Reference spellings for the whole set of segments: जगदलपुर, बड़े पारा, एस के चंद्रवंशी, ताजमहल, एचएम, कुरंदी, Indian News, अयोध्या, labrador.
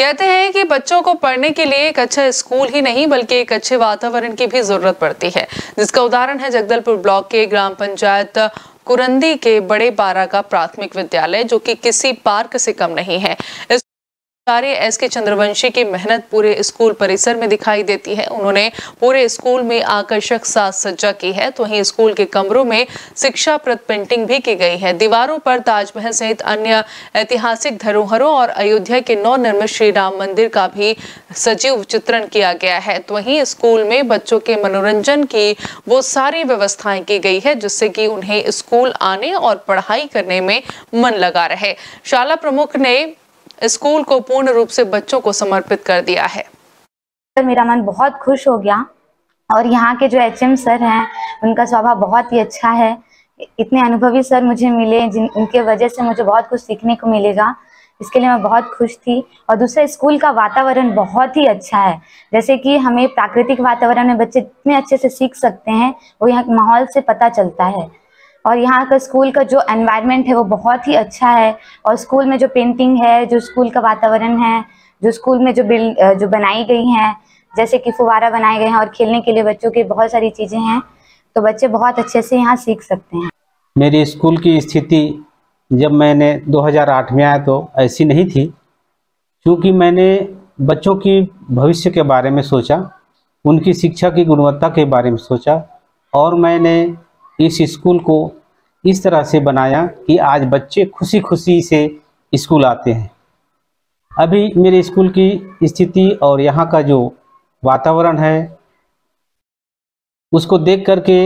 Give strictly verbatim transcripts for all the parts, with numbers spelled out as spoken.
कहते हैं कि बच्चों को पढ़ने के लिए एक अच्छा स्कूल ही नहीं बल्कि एक अच्छे वातावरण की भी जरूरत पड़ती है, जिसका उदाहरण है जगदलपुर ब्लॉक के ग्राम पंचायत कुरंदी के बड़े पारा का प्राथमिक विद्यालय, जो कि किसी पार्क से कम नहीं है। इस एस के चंद्रवंशी की मेहनत पूरे स्कूल परिसर में दिखाई देती है। उन्होंने पूरे स्कूल में आकर्षक साज सज्जा की है, तो वहीं स्कूल के कमरों में शिक्षाप्रद पेंटिंग भी की गई है। दीवारों पर ताजमहल सहित अन्य ऐतिहासिक धरोहरों और अयोध्या के नवनिर्मित श्री राम मंदिर का भी सजीव चित्रण किया गया है। तो वहीं स्कूल में बच्चों के मनोरंजन की वो सारी व्यवस्थाएं की गई है जिससे कि उन्हें स्कूल आने और पढ़ाई करने में मन लगा रहे। शाला प्रमुख ने स्कूल को पूर्ण रूप से बच्चों को समर्पित कर दिया है। मेरा मन बहुत खुश हो गया और यहाँ के जो एचएम सर हैं उनका स्वभाव बहुत ही अच्छा है। इतने अनुभवी सर मुझे मिले जिन उनके वजह से मुझे बहुत कुछ सीखने को मिलेगा, इसके लिए मैं बहुत खुश थी। और दूसरा, स्कूल का वातावरण बहुत ही अच्छा है, जैसे कि हमें प्राकृतिक वातावरण में बच्चे इतने अच्छे से सीख सकते हैं वो यहाँ के माहौल से पता चलता है। और यहाँ का स्कूल का जो एनवायरनमेंट है वो बहुत ही अच्छा है और स्कूल में जो पेंटिंग है, जो स्कूल का वातावरण है, जो स्कूल में जो बिल्ड जो बनाई गई हैं, जैसे कि फुवारा बनाए गए हैं और खेलने के लिए बच्चों की बहुत सारी चीज़ें हैं, तो बच्चे बहुत अच्छे से यहाँ सीख सकते हैं। मेरी स्कूल की स्थिति जब मैंने दो हज़ार आठ में आया तो ऐसी नहीं थी, क्योंकि मैंने बच्चों की भविष्य के बारे में सोचा, उनकी शिक्षा की गुणवत्ता के बारे में सोचा और मैंने इस स्कूल को इस तरह से बनाया कि आज बच्चे खुशी खुशी से स्कूल आते हैं। अभी मेरे स्कूल की स्थिति और यहाँ का जो वातावरण है उसको देख कर के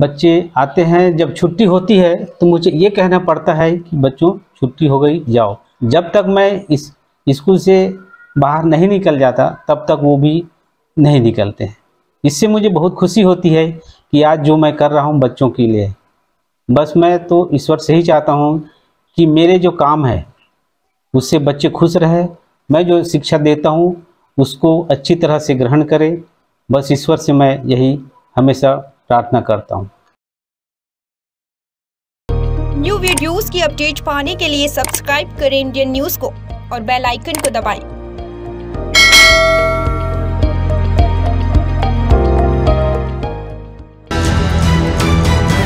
बच्चे आते हैं। जब छुट्टी होती है तो मुझे ये कहना पड़ता है कि बच्चों छुट्टी हो गई, जाओ। जब तक मैं इस स्कूल से बाहर नहीं निकल जाता तब तक वो भी नहीं निकलते हैं। इससे मुझे बहुत खुशी होती है कि आज जो मैं कर रहा हूँ बच्चों के लिए। बस मैं तो ईश्वर से ही चाहता हूँ कि मेरे जो काम है उससे बच्चे खुश रहे, मैं जो शिक्षा देता हूँ उसको अच्छी तरह से ग्रहण करें। बस ईश्वर से मैं यही हमेशा प्रार्थना करता हूँ। न्यू वीडियोस की अपडेट पाने के लिए सब्सक्राइब करें इंडियन न्यूज को और बेल आइकन को दबाएं।